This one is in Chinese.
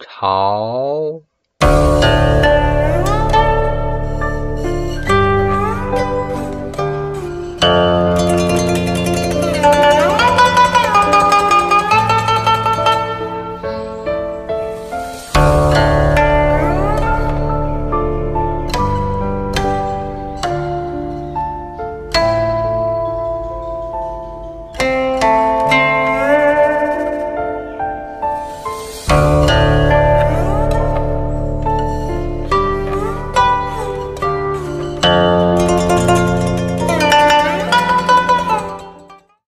朝。